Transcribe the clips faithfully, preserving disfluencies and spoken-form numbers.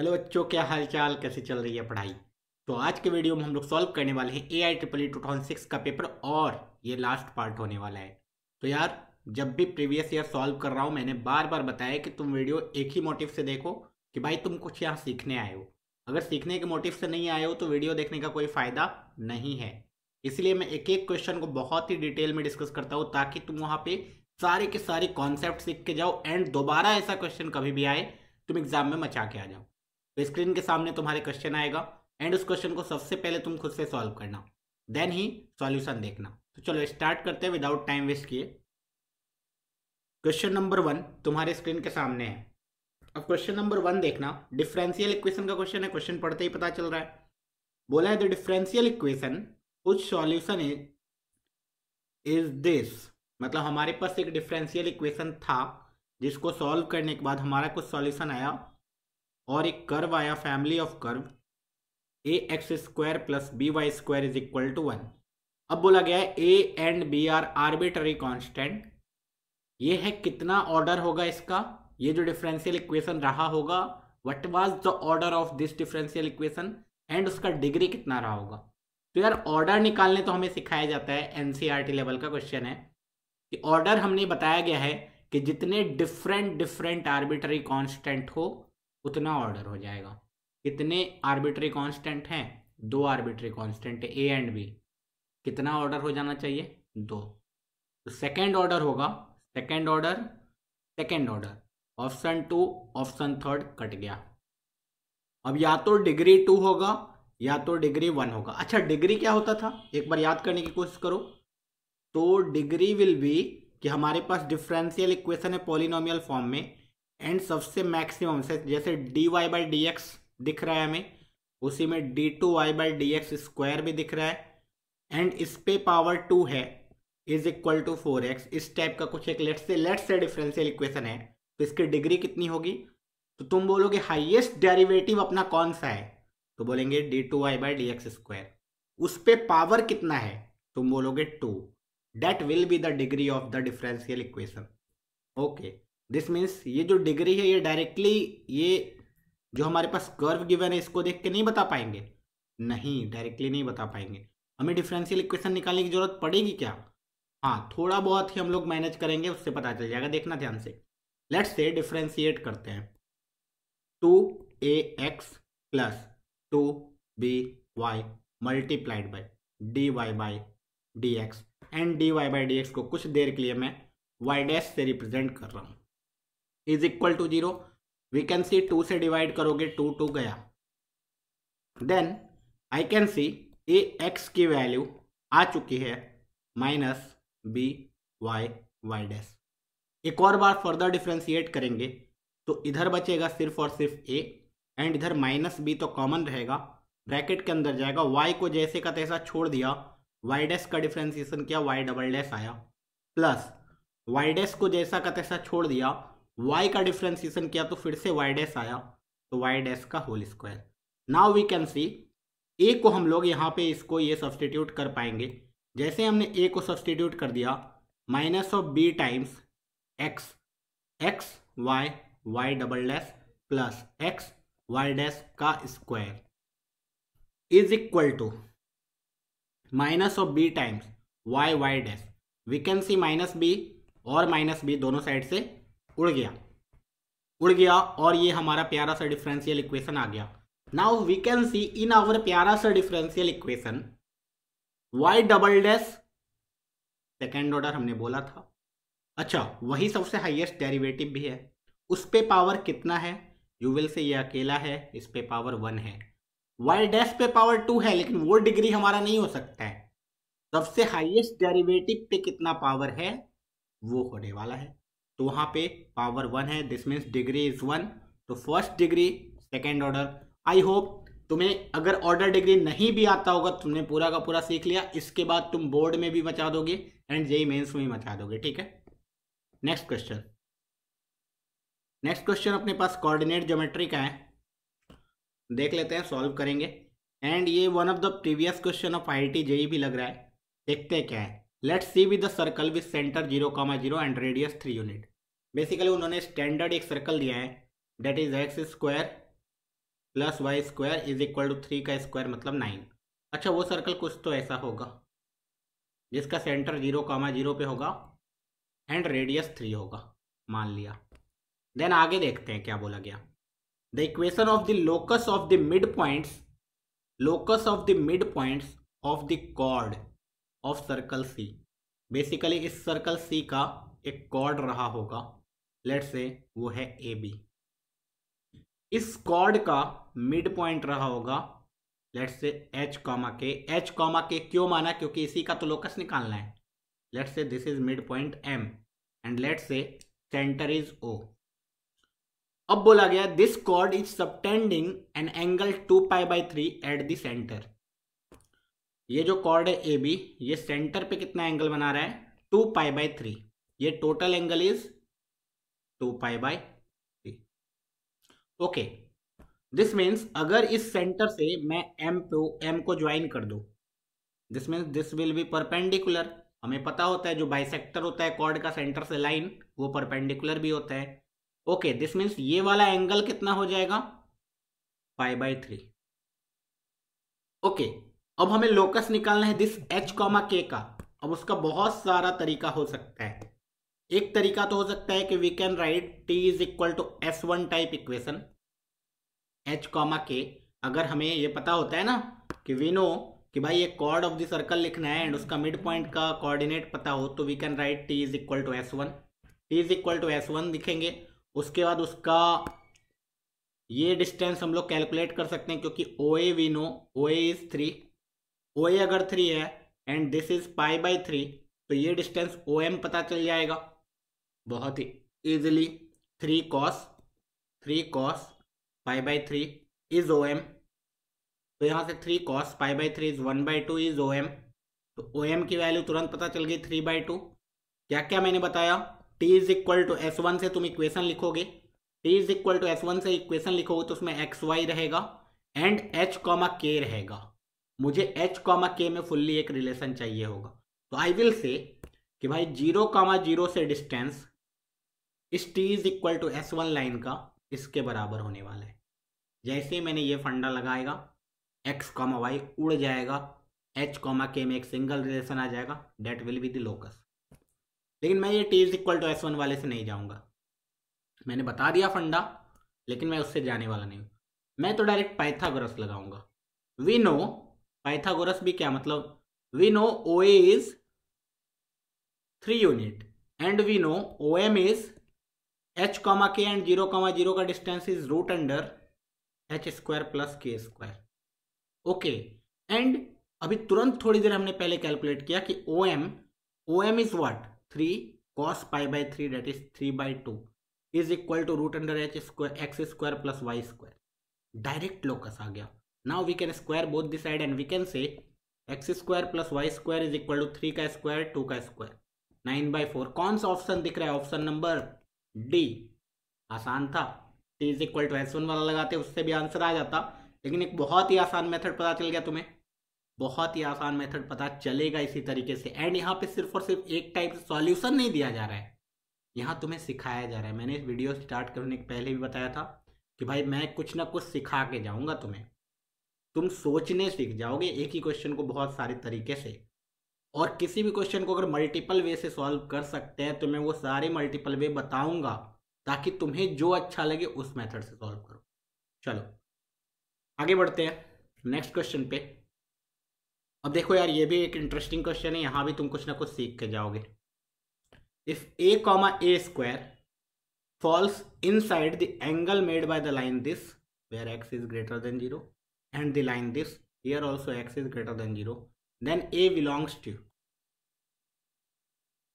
Hello बच्चों, क्या हाल चाल, कैसे चल रही है पढ़ाई। तो आज के वीडियो में हम लोग सॉल्व करने वाले हैं A I triple E two thousand six का पेपर और ये लास्ट पार्ट होने वाला है। तो यार जब भी प्रीवियस ईयर सॉल्व कर रहा हूँ मैंने बार बार बताया कि तुम वीडियो एक ही मोटिव से देखो कि भाई तुम कुछ यहाँ सीखने आए हो। अगर सीखने के मोटिव से नहीं आए हो तो वीडियो देखने का कोई फ़ायदा नहीं है। इसलिए मैं एक एक क्वेश्चन को बहुत ही डिटेल में डिस्कस करता हूँ ताकि तुम वहाँ पर सारे के सारे कॉन्सेप्ट सीख के जाओ एंड दोबारा ऐसा क्वेश्चन कभी भी आए तुम एग्जाम में मचा के आ जाओ। तो स्क्रीन के सामने तुम्हारे क्वेश्चन आएगा एंड उस क्वेश्चन को सबसे पहले तुम खुद से सॉल्व करना, देन ही सॉल्यूशन देखना। तो चलो स्टार्ट करते हैं विदाउट टाइम वेस्ट किए। क्वेश्चन नंबर वन तुम्हारे स्क्रीन के सामने है। अब क्वेश्चन नंबर वन देखना, डिफरेंशियल इक्वेशन का क्वेश्चन है। क्वेश्चन पढ़ते ही पता चल रहा है, बोला है द डिफरेंशियल इक्वेशन उस सॉल्यूशन इज दिस। मतलब हमारे पास एक डिफरेंशियल इक्वेशन था जिसको सॉल्व करने के बाद हमारा कुछ सॉल्यूशन आया और एक कर्व आया, family of curve, A X square plus B Y square is equal to one. अब बोला गया है A and B are arbitrary constant. ये है कितना ऑर्डर होगा इसका, ये जो डिफरेंशियल इक्वेशन रहा होगा, what was the order of this differential equation and उसका डिग्री कितना रहा होगा। तो यार ऑर्डर निकालने तो हमें सिखाया जाता है, एनसीईआरटी लेवल का क्वेश्चन है कि ऑर्डर हमने बताया गया है कि जितने डिफरेंट डिफरेंट आर्बिट्ररी कांस्टेंट हो उतना ऑर्डर हो जाएगा। कितने आर्बिट्ररी कांस्टेंट हैं, दो आर्बिट्ररी कांस्टेंट है ए एंड बी, कितना ऑर्डर हो जाना चाहिए, दो। तो सेकंड ऑर्डर होगा, second order second order option two option third cut गया। अब या तो डिग्री टू होगा या तो डिग्री वन होगा। अच्छा डिग्री क्या होता था, एक बार याद करने की कोशिश करो। तो डिग्री विल बी कि हमारे पास डिफरेंशियल इक्वेशन है पॉलिनोमियल फॉर्म में एंड सबसे मैक्सिमम से जैसे D Y by D X दिख रहा है हमें, उसी में D two Y by D X square भी दिख रहा है एंड इस पे पावर टू है is equal to four X. इस टाइप का कुछ एक let's say let's say differential equation है। तो इसकी डिग्री कितनी होगी, तो तुम बोलोगे हाईएस्ट डेरिवेटिव अपना कौन सा है, तो बोलेंगे D two Y by D X square. उस पे पावर कितना है, तुम बोलोगे two. That will be the degree of the differential equation. Okay, this means ये जो डिग्री है ये डायरेक्टली ये जो हमारे पास कर्व गिवन है इसको देख के नहीं बता पाएंगे, नहीं डायरेक्टली नहीं बता पाएंगे। हमें डिफरेंशियल इक्वेशन निकालने की जरूरत पड़ेगी क्या, हाँ थोड़ा बहुत ही हम लोग मैनेज करेंगे, उससे पता चल जाएगा। देखना ध्यान से, लेट्स से डिफरेंशिएट करते हैं। Two A X plus two B Y multiplied by D Y by D X and D Y by D X को कुछ देर के लिए मैं वाई डैश से रिप्रेजेंट कर रहा हूँ is equal to zero. We can see two से डिवाइड करोगे टू टू गया, then I can see A X की वैल्यू आ चुकी है minus B Y Y dash. एक और बार फर्दर डिफ्रेंशिएट करेंगे तो इधर बचेगा सिर्फ और सिर्फ ए एंड इधर माइनस बी तो कॉमन रहेगा, ब्रैकेट के अंदर जाएगा। वाई को जैसे का तैसा छोड़ दिया, वाई डैश का डिफ्रेंसिएशन किया वाई डबल डैश आया, प्लस वाई डैश को जैसा का तैसा छोड़ दिया, y का डिफरेंशिएशन किया तो फिर से y डैश आया तो y डैश का whole square. Now we can see a को हम लोग यहाँ पे इसको ये सब्सटीट्यूट कर पाएंगे। जैसे हमने a को सब्सटीट्यूट कर दिया minus of B times X X Y Y double dash plus X Y dash का square is equal to minus of B times Y Y dash. We can see minus B और minus B दोनों side से उड़ गया उड़ गया और ये हमारा प्यारा सा डिफरेंशियल इक्वेशन आ गया। Now we can see in our प्यारा सा differential equation Y double dash second order हमने बोला था, अच्छा वही सबसे हाईएस्ट डेरिवेटिव भी है। उस पे पावर कितना है, यू विल से ये अकेला है, इस पे पावर वन है, वाई डैश पे पावर टू है लेकिन वो डिग्री हमारा नहीं हो सकता है। सबसे हाईएस्ट डेरिवेटिव पे कितना पावर है वो होने वाला है, तो वहाँ पे पावर वन है। This means degree is one. तो first degree second order. I hope तुम्हें अगर ऑर्डर डिग्री नहीं भी आता होगा तुमने पूरा का पूरा सीख लिया, इसके बाद तुम बोर्ड में भी मचा दोगे एंड जेईई मेंस में भी मचा दोगे, ठीक है। नेक्स्ट क्वेश्चन नेक्स्ट क्वेश्चन अपने पास कोऑर्डिनेट ज्योमेट्री का है, देख लेते हैं सॉल्व करेंगे। एंड ये one of the previous question of I I T JEE भी लग रहा है, देखते हैं क्या है। Let's see with the circle with center zero comma zero and radius three unit. Basically उन्होंने स्टैंडर्ड एक सर्कल दिया है, that is x square plus Y square is equal to three का स्क्वायर मतलब नाइन। अच्छा वो सर्कल कुछ तो ऐसा होगा जिसका सेंटर जीरो कामा जीरो पे होगा एंड रेडियस थ्री होगा, मान लिया। देन आगे देखते हैं क्या बोला गया। The equation of the locus of the mid points, locus of the mid points of the chord of circle C. Basically इस सर्कल सी का एक कॉर्ड रहा होगा, लेट्स से वो है ए बी। इस कॉर्ड का मिड पॉइंट रहा होगा let's say H comma K. H comma K क्यों माना? क्योंकि इसी का तो लोकस निकालना है। Let's say this is mid point M and let's say center is O. अब बोला गया this chord is subtending an angle two pi by three at the center. ये जो कॉर्ड है ए बी ये सेंटर पे कितना एंगल बना रहा है? Two pi by three. ये total angle is two pi by three. Okay this means अगर इस सेंटर से मैं एम को एम को ज्वाइन कर दूं, this means this will be perpendicular. हमें पता होता है जो बाइसेक्टर होता है कॉर्ड का सेंटर से लाइन, वो परपेंडिकुलर भी होता है। ओके दिस मीन्स ये वाला एंगल कितना हो जाएगा? पाई बाई थ्री। ओके अब हमें लोकस निकालना है दिस h कॉमा के का। अब उसका बहुत सारा तरीका हो सकता है। एक तरीका तो हो सकता है कि we can write t is equal to S one type equation h comma K. अगर हमें ये पता होता है ना कि वी नो कि भाई ये कॉर्ड ऑफ द सर्कल लिखना है एंड उसका मिड पॉइंट का कोऑर्डिनेट पता हो तो we can write t is equal to S one. t is equal to S one दिखेंगे, उसके बाद उसका ये डिस्टेंस हम लोग कैलकुलेट कर सकते हैं क्योंकि O A we know O A is three. O A अगर थ्री है and this is pi by three तो ये डिस्टेंस ओ एम पता चल जाएगा बहुत ही easily. Three cos three cos pi by three is O M, तो यहाँ से three cos pi by three is one by two is O M. तो ओ एम की वैल्यू तुरंत पता चल गई थ्री बाई टू। क्या क्या मैंने बताया? t is equal to S one से तुम इक्वेशन लिखोगे, t is equal to S one से इक्वेशन लिखोगे तो उसमें एक्स वाई रहेगा एंड h कॉमा के रहेगा। मुझे h कॉमा के में फुल्ली एक रिलेशन चाहिए होगा तो आई विल से कि भाई जीरो कॉमा जीरो से डिस्टेंस इस t is equal to S one line का इसके बराबर होने वाला है। जैसे ही मैंने ये फंडा लगाएगा x कॉमा वाई उड़ जाएगा, h कॉमा के में एक सिंगल रिलेशन आ जाएगा that will be the locus. लेकिन मैं ये t is equal to S one वाले से नहीं जाऊंगा। मैंने बता दिया फंडा लेकिन मैं उससे जाने वाला नहीं हूँ। मैं तो डायरेक्ट पाइथागोरस लगाऊंगा। वी नो पाइथागोरस भी क्या मतलब? We know O A is three unit and we know O M is H comma K and zero comma zero का distance is root under H square plus K square. Okay and अभी तुरंत थोड़ी देर हमने पहले calculate किया कि O M O M is what? Three cos pi by three that is three by two is equal to root under H square X square plus Y square. Direct locus आ गया। Now we can square both this side and we can say X square plus Y square is equal to three का square two का square nine by four. कौन सा option दिख रहा है? Option number D. आसान था, T is equal to S one वाला लगाते उससे भी आंसर आ जाता। लेकिन एक बहुत ही आसान मेथड पता चल गया तुम्हें, बहुत ही आसान मेथड पता चलेगा इसी तरीके से। एंड यहाँ पे सिर्फ और सिर्फ एक टाइप से सॉल्यूशन नहीं दिया जा रहा है, यहाँ तुम्हें सिखाया जा रहा है। मैंने इस वीडियो स्टार्ट करने के पहले भी बताया था कि भाई मैं कुछ ना कुछ सिखा के जाऊँगा तुम्हें, तुम सोचने सीख जाओगे एक ही क्वेश्चन को बहुत सारे तरीके से। और किसी भी क्वेश्चन को अगर मल्टीपल वे से सॉल्व कर सकते हैं तो मैं वो सारे मल्टीपल वे बताऊँगा ताकि तुम्हें जो अच्छा लगे उस मेथड से सॉल्व करो। चलो आगे बढ़ते हैं नेक्स्ट क्वेश्चन पे। अब देखो यार ये भी एक इंटरेस्टिंग क्वेश्चन है, यहाँ भी तुम कुछ ना कुछ सीख के जाओगे। If A comma A square falls inside the angle made by the line this where X is greater than zero and the line this here also X is greater than zero then A belongs to.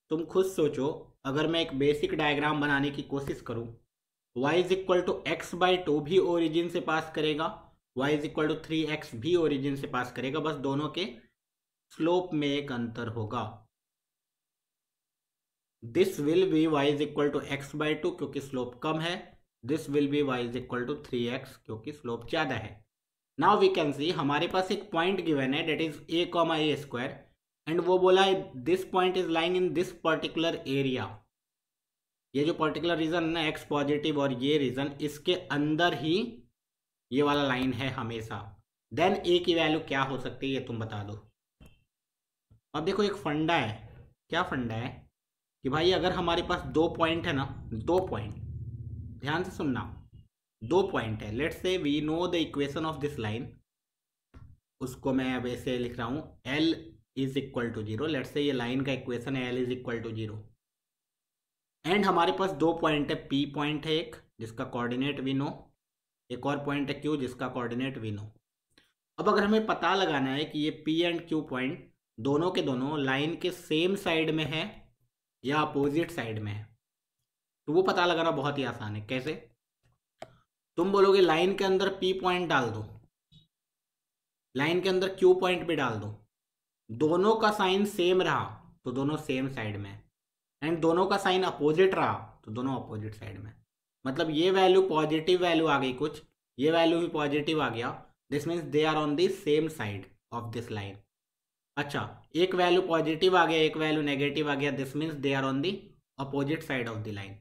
तुम खुद सोचो, अगर मैं एक basic diagram बनाने की कोशिश करूं, y is equal to X by two भी ओरिजिन से पास करेगा, y is equal to three X भी ओरिजिन से पास करेगा, बस दोनों के स्लोप में एक अंतर होगा। This will be y is equal to X by two क्योंकि स्लोप कम है, this will be y is equal to three X क्योंकि स्लोप ज़्यादा है। नाउ वी कैन सी हमारे पास एक पॉइंट गिवन है that is a comma A square and वो बोला है this point is lying in this particular area. ये जो पर्टिकुलर रीजन है ना, एक्स पॉजिटिव और ये रीजन इसके अंदर ही ये वाला लाइन है हमेशा। देन ए की वैल्यू क्या हो सकती है ये तुम बता दो। अब देखो एक फंडा है, क्या फंडा है कि भाई अगर हमारे पास दो पॉइंट है ना, दो पॉइंट, ध्यान से सुनना, दो पॉइंट है। Let's say we know the equation of this line, उसको मैं अब ऐसे लिख रहा हूँ, L is equal to zero. Let's say ये लाइन का इक्वेशन है L is equal to zero, and हमारे पास दो पॉइंट है, पी पॉइंट है एक जिसका कोऑर्डिनेट वी नो, एक और पॉइंट है क्यू जिसका कोऑर्डिनेट वी नो। अब अगर हमें पता लगाना है कि ये पी एंड क्यू पॉइंट दोनों के दोनों लाइन के सेम साइड में है या अपोजिट साइड में है, तो वो पता लगाना बहुत ही आसान है। कैसे? तुम बोलोगे लाइन के अंदर पी पॉइंट डाल दो, लाइन के अंदर क्यू पॉइंट भी डाल दो, दोनों का साइन सेम रहा तो दोनों सेम साइड में, एंड दोनों का साइन अपोजिट रहा तो दोनों अपोजिट साइड में। मतलब ये वैल्यू पॉजिटिव वैल्यू आ गई कुछ, ये वैल्यू भी पॉजिटिव आ गया, this means they are on the same side of this line. अच्छा, एक वैल्यू पॉजिटिव आ गया, एक वैल्यू नेगेटिव आ गया, this means they are on the opposite side of the line.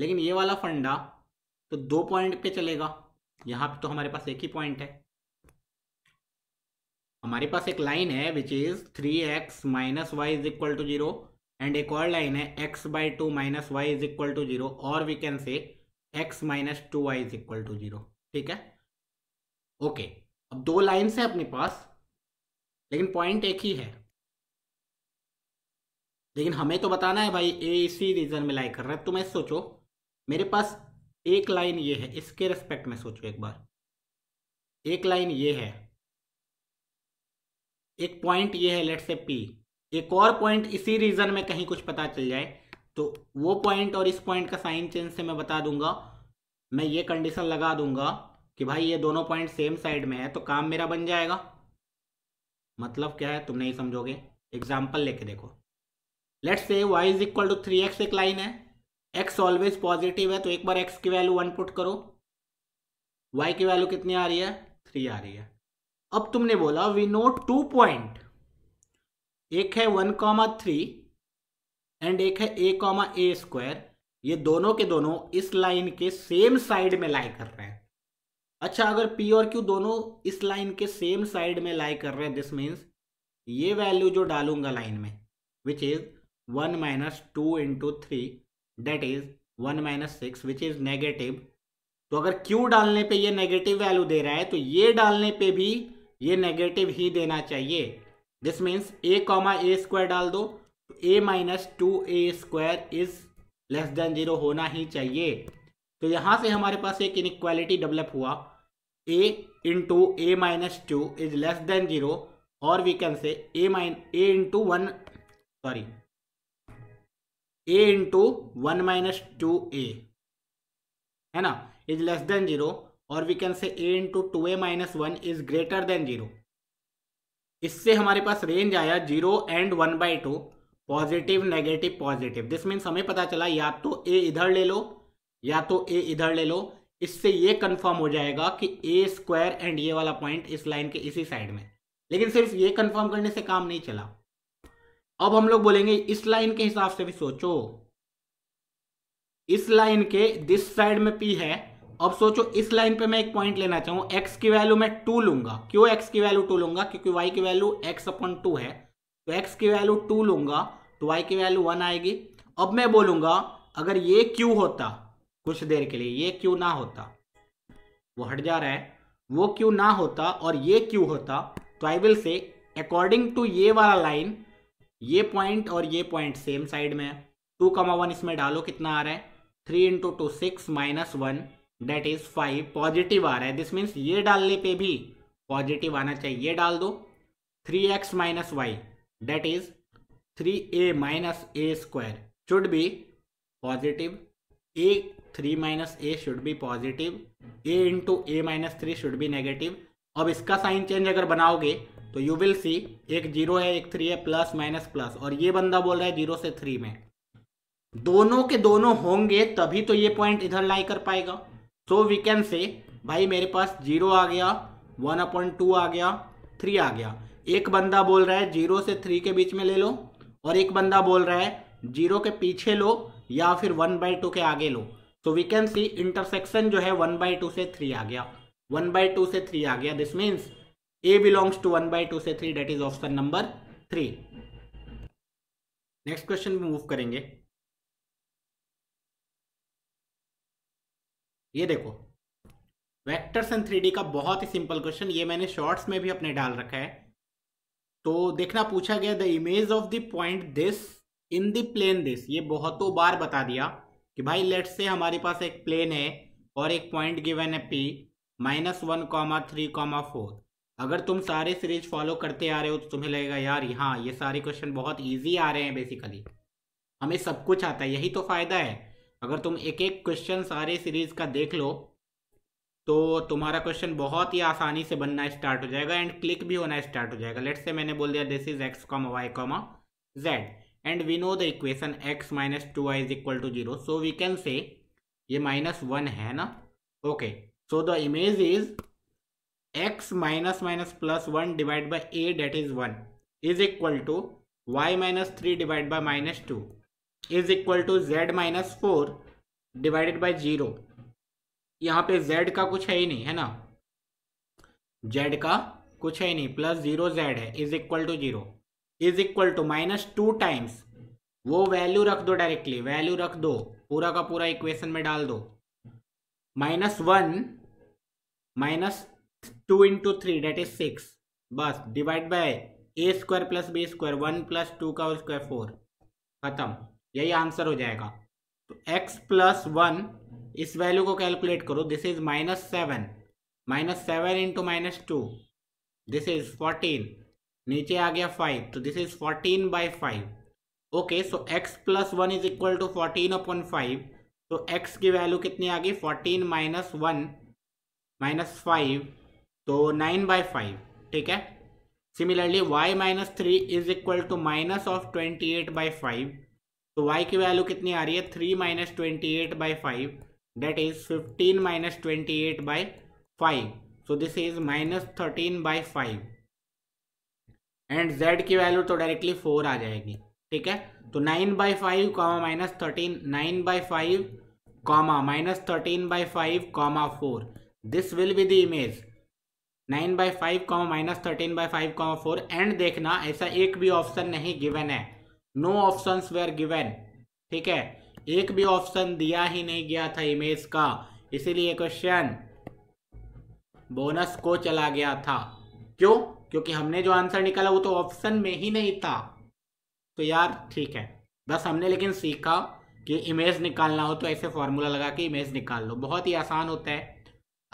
लेकिन ये वाला फंडा तो दो पॉइंट पे चलेगा, यहाँ पे तो हमारे पास एक ही पॉइंट है। हमारे पास एक लाइन है which is three X minus Y is equal to zero, and एक और लाइन है X by two minus Y is equal to zero, और we can say X minus two Y is equal to zero. ठीक है, okay okay. अब दो lines है अपने पास लेकिन पॉइंट एक ही है, लेकिन हमें तो बताना है भाई ए इसी रीजन में लाई कर रहा है। तुम ऐसे सोचो, मेरे पास एक लाइन ये है, इसके रिस्पेक्ट में सोचो एक बार, एक लाइन ये है, एक पॉइंट ये है लेट्स से पी, एक और पॉइंट इसी रीजन में कहीं कुछ पता चल जाए तो वो पॉइंट और इस पॉइंट का साइन चेंज से मैं बता दूंगा, मैं ये कंडीशन लगा दूंगा कि भाई ये दोनों पॉइंट सेम साइड में है, तो काम मेरा बन जाएगा। मतलब क्या है, तुम नहीं समझोगे, एग्जाम्पल लेके देखो। Let's say y is equal to three X एक लाइन है, x ऑलवेज पॉजिटिव है, तो एक बार x की वैल्यू वन पुट करो, y की वैल्यू कितनी आ रही है, थ्री आ रही है। अब तुमने बोला वी नो टू पॉइंट, एक है वन कॉमा थ्री एंड एक है a कॉमा ए स्क्वायर, ये दोनों के दोनों इस लाइन के सेम साइड में लाई कर रहे हैं। अच्छा, अगर P और Q दोनों इस लाइन के सेम साइड में लाई कर रहे हैं, दिस मीन्स ये वैल्यू जो डालूंगा लाइन में which is one minus two into three that is one minus six which is negative. तो अगर Q डालने पे ये नेगेटिव वैल्यू दे रहा है तो ये डालने पे भी ये नेगेटिव ही देना चाहिए। This means a comma A square डाल दो तो a minus two A square is less than zero होना ही चाहिए। तो यहाँ से हमारे पास एक इनइक्वालिटी डेवलप हुआ, a into A minus two is less than zero, और we can say a mine a into one sorry a into one minus two A है ना इज लेस देन जीरो, और we can say a into two A minus one is greater than zero. इससे हमारे पास range आया zero and one by two, positive negative positive. This means हमें पता चला या तो a इधर ले लो या तो a इधर ले लो, इससे ये कंफर्म हो जाएगा कि ए स्क्वायर एंड ये वाला पॉइंट इस लाइन के इसी साइड में। लेकिन सिर्फ ये कंफर्म करने से काम नहीं चला, अब हम लोग बोलेंगे इस लाइन के हिसाब से भी सोचो, इस लाइन के दिस साइड में पी है, अब सोचो इस लाइन पे मैं एक पॉइंट लेना चाहूँ, एक्स की वैल्यू मैं टू लूंगा। क्यों एक्स की वैल्यू टू लूंगा? क्योंकि वाई की वैल्यू एक्स अपॉन टू है, तो एक्स की वैल्यू टू लूंगा तो वाई की वैल्यू वन आएगी। अब मैं बोलूंगा अगर ये क्यू होता कुछ देर के लिए, ये क्यू ना होता, वो हट जा रहा है, वो क्यू ना होता और ये क्यू होता, तो I will say according to ये वाला लाइन ये पॉइंट और ये पॉइंट सेम साइड में है, टू कमा वन इसमें डालो कितना आ रहा है, three into two six minus one that is five, positive आ रहा है। दिस मीन्स ये डालने पे भी पॉजिटिव आना चाहिए, ये डाल दो three X minus Y that is three A minus A square should be positive, A three minus A should be positive, a into A minus three should be negative. अब इसका साइन चेंज अगर बनाओगे तो you will see एक zero है एक three है, plus minus plus, और ये बंदा बोल रहा है जीरो से थ्री में, दोनों के दोनों होंगे तभी तो ये पॉइंट इधर लाई कर पाएगा। सो वी कैन से भाई मेरे पास जीरो आ गया, वन अपॉन टू आ गया, थ्री आ गया। एक बंदा बोल रहा है जीरो से थ्री के बीच में ले लो, और एक बंदा बोल रहा है जीरो के पीछे लो या फिर वन बाई टू के आगे लो। तो वी कैन सी इंटरसेक्शन जो है वन बाई टू से थ्री आ गया, वन बाई टू से थ्री आ गया, this means A belongs to one by two से three, that is option number three. Next question में मूव करेंगे। ये देखो वेक्टर्स एंड थ्री डी का बहुत ही सिंपल क्वेश्चन, ये मैंने शॉर्ट्स में भी अपने डाल रखा है। तो देखना पूछा गया the image of the point this in the plane this, ये बहुतों बार बता दिया कि भाई लेट्स से हमारे पास एक प्लेन है और एक पॉइंट गिवन है P minus one comma three comma four. अगर तुम सारे सीरीज फॉलो करते आ रहे हो तो तुम्हें लगेगा यार हाँ ये सारे क्वेश्चन बहुत इजी आ रहे हैं, बेसिकली हमें सब कुछ आता है, यही तो फायदा है। अगर तुम एक एक क्वेश्चन सारे सीरीज का देख लो तो तुम्हारा क्वेश्चन बहुत ही आसानी से बनना स्टार्ट हो जाएगा एंड क्लिक भी होना स्टार्ट हो जाएगा। लेट्स से मैंने बोल दिया this is X comma Y comma Z and we know the equation X minus two Y is equal to zero, so we can say ये माइनस वन है ना, okay. so the image is x minus minus plus one divided by a that is one is equal to y minus three divided by minus two is equal to z minus four divided by zero। यहाँ पे z का कुछ है ही नहीं है ना, z का कुछ है ही नहीं, प्लस जीरो जेड है is equal to zero is equal to minus two times वो वैल्यू रख दो, डायरेक्टली वैल्यू रख दो, पूरा का पूरा इक्वेशन में डाल दो, minus one minus two into three that is six, बस divide by A square plus B square one plus two का स्क्वायर फोर, खत्म, यही आंसर हो जाएगा। तो x प्लस वन इस वैल्यू को कैलकुलेट करो, this is minus seven minus seven into minus two this is fourteen, नीचे आ गया फाइव, तो this is fourteen by five, okay. So x plus one is equal to fourteen upon five, तो x की value कितनी आ गई fourteen minus one minus five, तो नाइन बाई फाइव, ठीक है। Similarly y minus three is equal to minus of twenty eight by five, तो y की वैल्यू कितनी आ रही है three minus twenty eight by five that is fifteen minus twenty eight by five, so this is minus thirteen by five and z की value तो directly four आ जाएगी, ठीक है। तो nine by five comma minus thirteen, nine by five comma minus thirteen by five comma four, this will be the image nine by five comma minus thirteen by five comma four. And देखना ऐसा एक भी option नहीं given है, no options where given, ठीक है, एक भी ऑप्शन दिया ही नहीं गया था इमेज का, इसीलिए क्वेश्चन बोनस को चला गया था। क्यों? क्योंकि हमने जो आंसर निकाला वो तो ऑप्शन में ही नहीं था। तो यार ठीक है, बस हमने लेकिन सीखा कि इमेज निकालना हो तो ऐसे फॉर्मूला लगा के इमेज निकाल लो, बहुत ही आसान होता है।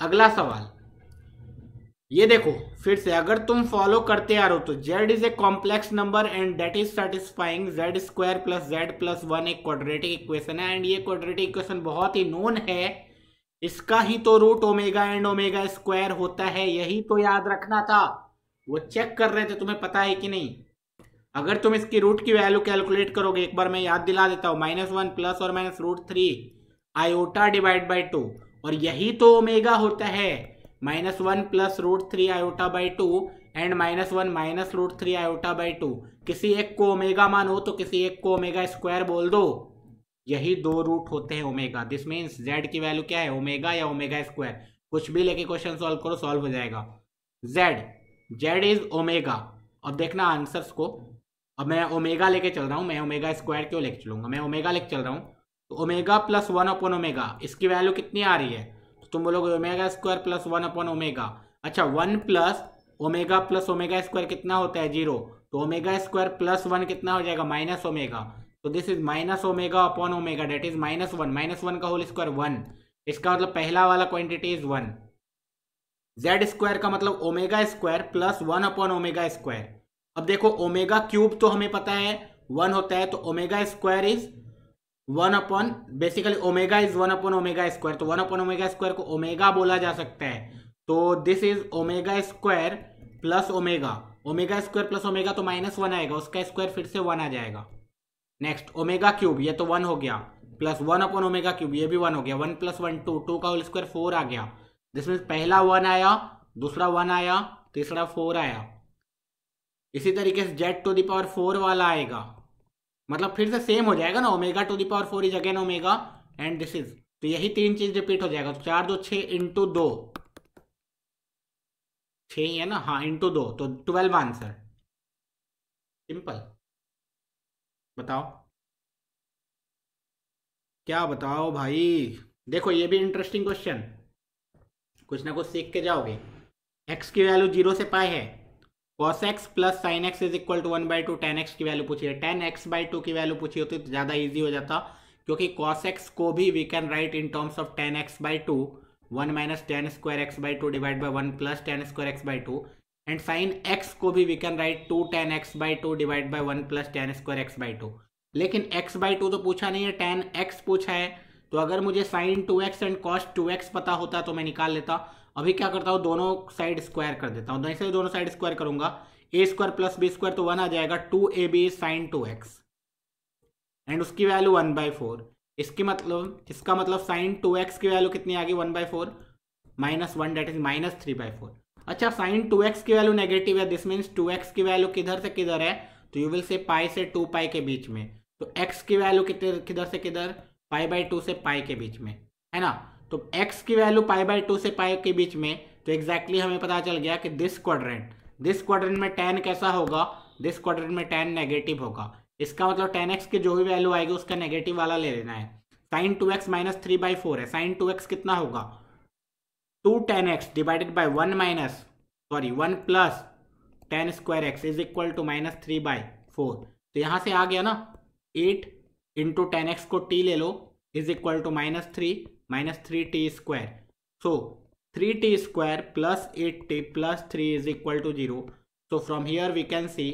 अगला सवाल ये देखो फिर से, अगर तुम फॉलो करते आ रहे हो तो z is a complex number and that is satisfying z square plus Z plus one एक क्वाड्रेटिक इक्वेशन है एंड ये क्वाड्रेटिक इक्वेशन बहुत ही नोन है, इसका ही तो root omega and omega square होता है, यही तो याद रखना था। वो चेक कर रहे थे तुम्हें पता है कि नहीं। अगर तुम इसकी रूट की वैल्यू कैलकुलेट करोगे, एक बार मैं याद दिला देता हूँ, माइनस वन प्लस और minus root three iota divide by two, और यही तो ओमेगा होता है, minus one plus root three iota by two and minus one minus root three iota by two, किसी एक को ओमेगा मानो तो किसी एक को ओमेगा स्क्वायर बोल दो, यही दो रूट होते हैं ओमेगा। दिस मीन्स जेड की वैल्यू क्या है ओमेगा या ओमेगा स्क्वायर, कुछ भी लेके क्वेश्चन सॉल्व करो सॉल्व हो जाएगा। Z Z is omega. अब देखना आंसर्स को, अब मैं ओमेगा लेके चल रहा हूँ, मैं ओमेगा स्क्वायर क्यों लेके चलूंगा, मैं ओमेगा लेके चल रहा हूँ। तो omega plus one upon omega इसकी वैल्यू कितनी आ रही है, तो तुम बोलोगे omega square plus one upon omega, अच्छा one plus omega plus omega square कितना होता है जीरो, तो ओमेगा स्क्वायर प्लस वन कितना हो जाएगा माइनस ओमेगा, तो this is minus omega upon omega that is minus one, minus one का होल स्क्वायर वन, इसका मतलब पहला वाला quantity is one. Z square का मतलब omega square plus one upon omega square. अब देखो ओमेगा क्यूब तो हमें पता है वन होता है, तो omega square is one upon, basically omega is one upon omega square, तो वन अपॉन ओमेगा स्क्वायर को ओमेगा बोला जा सकता है। तो this is omega square plus omega, omega square plus omega तो माइनस वन आएगा, उसका स्क्वायर फिर से वन आ जाएगा। नेक्स्ट ओमेगा क्यूब, ये तो वन हो गया, plus one upon omega cube ये भी वन हो गया, one plus one two, two का होल स्क्वायर फोर आ गया, जिसमें पहला वन आया, दूसरा वन आया, तीसरा फोर आया। इसी तरीके से Z to the power four वाला आएगा, मतलब फिर से सेम हो जाएगा ना, omega to the power four is again omega and this is, तो यही तीन चीज रिपीट हो जाएगा। तो चार दो छः इंटू दो, छह ही है ना, हाँ इंटू दो तो ट्वेल्व आंसर। सिंपल, बताओ क्या बताओ भाई। देखो ये भी इंटरेस्टिंग क्वेश्चन, कुछ ना कुछ सीख के जाओगे। एक्स की वैल्यू जीरो से पाई है, cos x plus sine x is equal to one by two. Tan x की वैल्यू पूछिए, टेन एक्स बाई टू की वैल्यू पूछी होती तो ज़्यादा इजी हो जाता, क्योंकि कॉस एक्स को भी we can write in terms of tan x by two, one minus tan square x by two divide by one plus tan square x by two. And sine x को भी we can write two tan x by two divide by one plus tan square x by two. लेकिन x by two तो पूछा नहीं है, ten x पूछा है। तो अगर मुझे sine two x and cos two x पता होता तो मैं निकाल लेता। अभी क्या करता हूँ, दोनों साइड स्क्वायर कर देता हूँ। ऐसे दोनों साइड स्क्वायर करूंगा, a square plus B square तो वन आ जाएगा, two a b sine two x and उसकी वैल्यू वन बाई फोर। इसकी मतलब इसका मतलब साइन टू एक्स की वैल्यू कितनी आ गई, one by four minus one, that is minus three by four. अच्छा, साइन टू एक्स की वैल्यू नेगेटिव है, दिस मीन्स टू एक्स की वैल्यू किधर से किधर है, तो यू विल से पाई से टू पाई के बीच में। तो एक्स की वैल्यू किधर से किधर, पाई बाई टू से पाई के बीच में, है ना। तो x की वैल्यू पाई बाई टू से पाई के बीच में, तो एग्जैक्टली exactly हमें पता चल गया कि दिस क्वाड्रेंट दिस क्वाड्रेंट में tan कैसा होगा, दिस क्वाड्रेंट में tan नेगेटिव होगा। इसका मतलब tan x की जो भी वैल्यू आएगी उसका नेगेटिव वाला ले लेना है। Sine two x minus three by four है, साइन टू एक्स कितना होगा, two tan x divided by one minus sorry one plus tan square x is equal to minus three by four. तो यहाँ से आ गया ना, एट इंटू टेन एक्स को t ले लो is equal to minus three minus three t square. So three t square plus eight t plus three is equal to zero. So from here we can see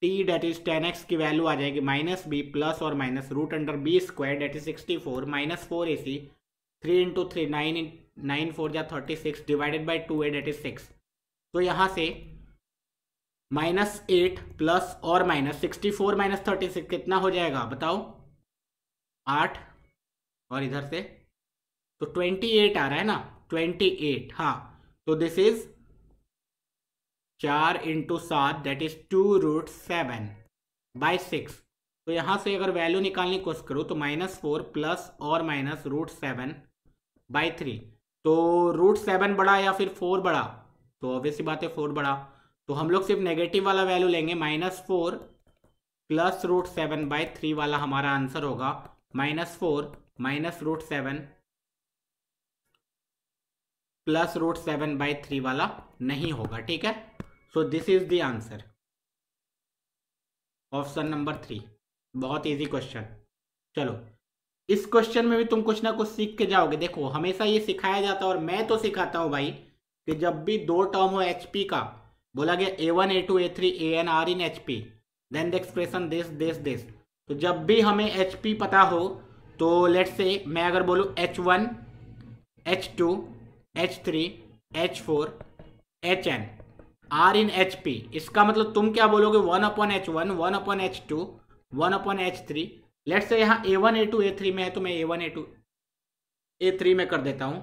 t that is tan x की value आ जाएगी minus b plus और minus root under b square that is sixty four minus four a c three into three nine nine four या thirty six divided by two a that is six. तो यहाँ से minus eight plus और minus sixty four minus thirty six कितना हो जाएगा बताओ, आठ और इधर से तो अट्ठाईस आ रहा है ना, अट्ठाईस। हाँ तो दिस इज चार इंटू सात that is two root seven by six. तो यहाँ से अगर वैल्यू निकालने की कोशिश करूँ तो माइनस फोर प्लस और minus root seven by three. तो रूट सेवन बड़ा या फिर फोर बड़ा, तो ऑब्वियस बात है फोर बड़ा। तो हम लोग सिर्फ नेगेटिव वाला वैल्यू लेंगे, minus four plus root seven by three वाला हमारा आंसर होगा, minus four minus root seven plus root seven by three वाला नहीं होगा। ठीक है, so this is the answer, option number three. बहुत इजी क्वेश्चन। चलो इस क्वेश्चन में भी तुम कुछ ना कुछ सीख के जाओगे। देखो हमेशा ये सिखाया जाता है और मैं तो सिखाता हूँ भाई कि जब भी दो टर्म हो एचपी का, बोला गया a one a two a three a n are in H P then the expression this this this. तो जब भी हमें एच पी पता हो तो लेट से मैं अगर बोलूँ h one h two h three h four h n are in H P, इसका मतलब तुम क्या बोलोगे, one upon h one one upon h two one upon h three. Let's say यहाँ a one a two a three में है तो मैं a one a two a three में कर देता हूँ।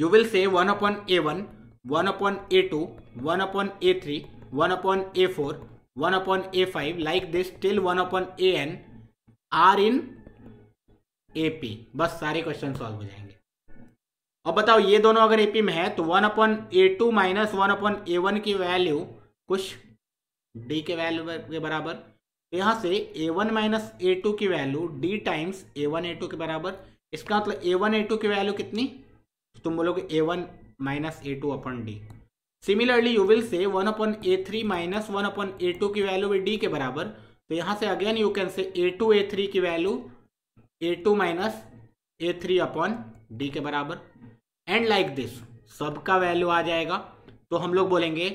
You will say one upon A one one upon a two one upon a three one upon a four one upon a five like this till one upon A n are in A P. बस सारे question solve हो जाएंगे। अब बताओ ये दोनों अगर AP में है तो one upon a two minus one upon A one की वैल्यू कुछ डी के वैल्यू के बराबर। तो यहाँ से ए वन माइनस ए टू की value d times a one a two के बराबर। इसका मतलब ए वन ए टू की वैल्यू कितनी, तुम बोलोगे a one minus a two upon d. Similarly you will say one upon a three minus one upon a two की value भी डी के बराबर। तो यहाँ से again you can say a two a three की value a two minus a three upon d के बराबर। एंड लाइक दिस सबका वैल्यू आ जाएगा। तो हम लोग बोलेंगे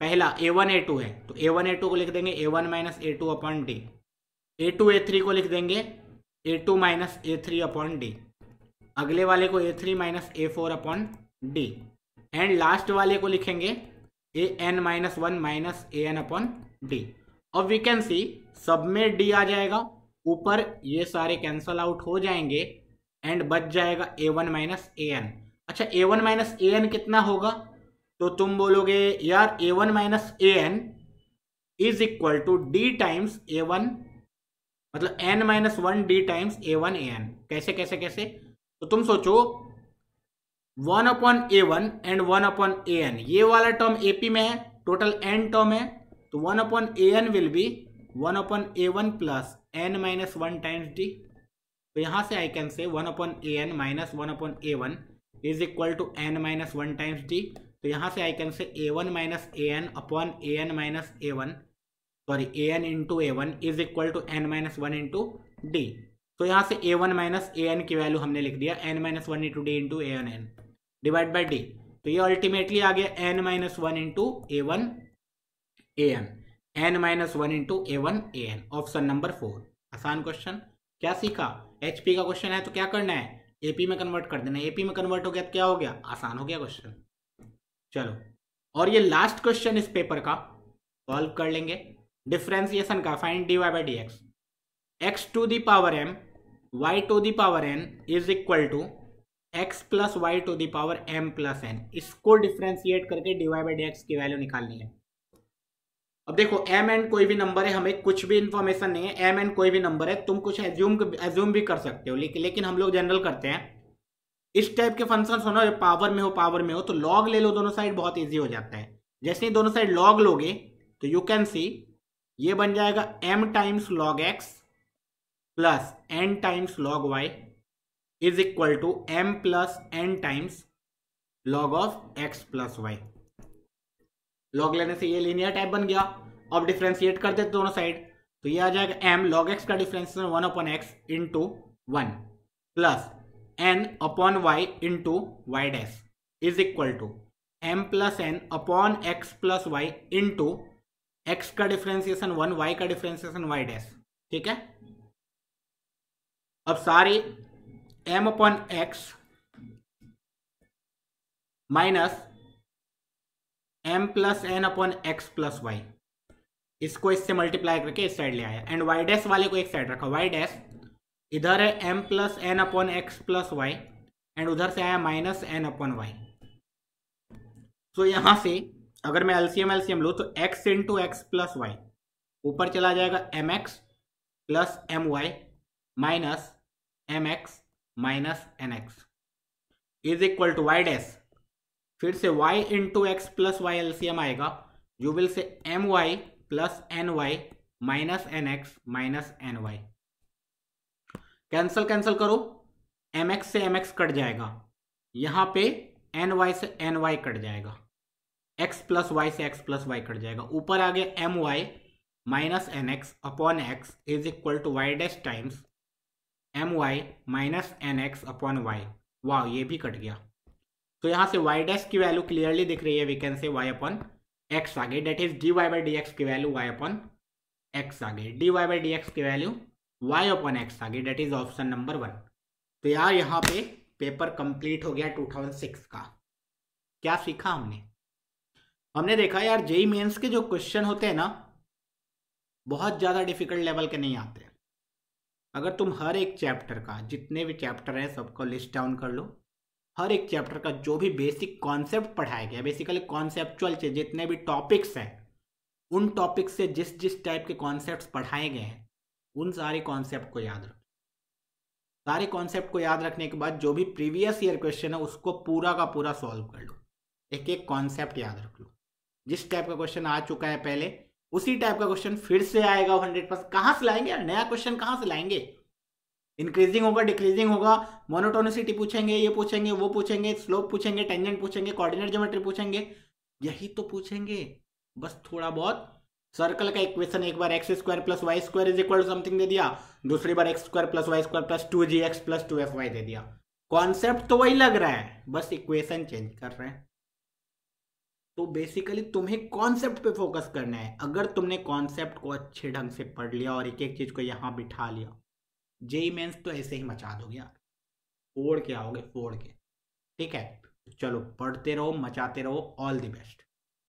पहला ए वन ए टू है तो ए वन ए टू को लिख देंगे a one minus a two upon d, a two a three को लिख देंगे a two minus a three upon d, अगले वाले को a three minus a four upon d, and last वाले को लिखेंगे a n minus one minus A n upon d. अब वी कैन सी सब में डी आ जाएगा, ऊपर ये सारे कैंसल आउट हो जाएंगे एंड बच जाएगा a one minus A n. अच्छा a one minus A n कितना होगा, तो तुम बोलोगे यार a one minus A n is equal to d times a one, मतलब n minus one d times a one A n. कैसे कैसे कैसे, तो तुम सोचो one upon A one and one upon A n, ये वाला टर्म एपी में है, टोटल एन टर्म है, तो one upon A n will be one upon A one plus n minus one times D. तो यहाँ से I can say one upon A n minus one upon A one is equal to n minus one times D. तो यहाँ से I can say A one minus A n upon A n minus A one sorry A n into A one is equal to n minus one into D. तो यहाँ से ए one minus ए n की value हमने लिख दिया n minus one into D into A n n divide by D. तो ये ultimately आ गया एन माइनस वन इंटू ए वन ए n, n minus one into ए वन ए एन। Option number four. आसान question. क्या सीखा? एचपी का क्वेश्चन है तो क्या करना है, एपी में कन्वर्ट कर देना। एपी में कन्वर्ट हो गया तो क्या हो गया, आसान हो गया क्वेश्चन। चलो, और ये लास्ट क्वेश्चन इस पेपर का सॉल्व कर लेंगे। डिफरेंशिएशन का, find d Y by D x, x to the power m y to the power n is equal to x plus y to the power m plus n. इसको differentiate करके d Y by D x की value निकालनी है। अब देखो, M N कोई भी number है, हमें कुछ भी इन्फॉर्मेशन नहीं है, एम एन कोई भी नंबर है। तुम कुछ एज्यूम एज्यूम भी कर सकते हो, लेकिन हम लोग जनरल करते हैं। इस टाइप के फंक्शन हो ना, पावर में हो पावर में हो तो लॉग ले लो दोनों साइड, बहुत ईजी हो जाता है। जैसे ही दोनों साइड लॉग लोगे तो यू कैन सी ये बन जाएगा m times log x plus n times log y is equal to m plus n times log of x plus y. Log लेने से ये लीनियर टाइप बन गया। अब डिफ्रेंशिएट कर देते दोनों साइड, तो ये आ जाएगा एम लॉग एक्स का differentiation one upon x into one plus n upon y into y dash is equal to m plus n upon x plus y into x का डिफ्रेंशिएशन वन, वाई का differentiation y dash. ठीक है, अब सारी m upon x minus m plus n upon x plus y, इसको इससे multiply करके इस साइड ले आया, एंड वाई डैश वाले को एक साइड रखा। वाई डैश इधर है m plus n upon x plus y, and उधर से आया माइनस एन अपॉन वाई। तो यहाँ से अगर मैं एलसीएम एलसीएम लूँ तो x into x plus y, ऊपर चला जाएगा m x plus m y minus m x minus n x is equal to y dash, फिर से y into x plus y LCM आएगा, you will say m y plus n y minus n x minus n y. Cancel cancel करो, m x से m x cut जाएगा, यहाँ पे n y से n y cut जाएगा, x plus y से x plus y cut जाएगा, ऊपर आ गया m y minus n x upon x is equal to y dash times m y minus n x upon y. वाह, ये भी कट गया। तो यहाँ से वाई डैश की वैल्यू क्लियरली दिख रही है, we can say y upon x आ गई, that is d Y by D x की वैल्यू वाई अपॉन एक्स आ गई, D Y by D x की वैल्यू वाई अपॉन एक्स आ गई, that is option number one. तो यार यहाँ पे पेपर कंप्लीट हो गया टू थाउजेंड सिक्स का। क्या सीखा हमने? हमने देखा यार जेईई मेंस के जो क्वेश्चन होते हैं ना, बहुत ज़्यादा डिफिकल्ट लेवल के नहीं आते। अगर तुम हर एक चैप्टर का, जितने भी चैप्टर हैं सबको लिस्ट डाउन कर लो, हर एक चैप्टर का जो भी बेसिक कॉन्सेप्ट पढ़ाया गया, बेसिकली कॉन्सेप्चुअल चीज, जितने भी टॉपिक्स हैं उन टॉपिक्स से जिस जिस टाइप के कॉन्सेप्ट्स पढ़ाए गए हैं उन सारे कॉन्सेप्ट को याद रखो। सारे कॉन्सेप्ट को याद रखने के बाद जो भी प्रीवियस ईयर क्वेश्चन है उसको पूरा का पूरा सॉल्व कर लो, एक एक कॉन्सेप्ट याद रख लो। जिस टाइप का क्वेश्चन आ चुका है पहले, उसी टाइप का क्वेश्चन फिर से आएगा हंड्रेड परसेंट। कहाँ से लाएंगे नया क्वेश्चन? कहाँ से लाएंगे? इंक्रीजिंग होगा, डिक्रीजिंग होगा, मोनोटोनिसिटी पूछेंगे, ये पूछेंगे, वो पूछेंगे, स्लोप पूछेंगे, टेंजेंट पूछेंगे, कोऑर्डिनेट ज्योमेट्री पूछेंगे, यही तो पूछेंगे। बस थोड़ा बहुत सर्कल का इक्वेशन, एक बार x square plus Y square is equal to something दे दिया, दूसरी बार x square plus Y square plus two g x plus two f y दे दिया। कॉन्सेप्ट तो वही लग रहा है, बस इक्वेशन चेंज कर रहे हैं। तो बेसिकली तुम्हें कॉन्सेप्ट पे फोकस करना है। अगर तुमने कॉन्सेप्ट को अच्छे ढंग से पढ़ लिया और एक एक चीज़ को यहाँ बिठा लिया, जेईई मेंस तो ऐसे ही मचा दोगे यार, फोड़ के आओगे, फोड़ के। ठीक है, चलो पढ़ते रहो, मचाते रहो। All the best.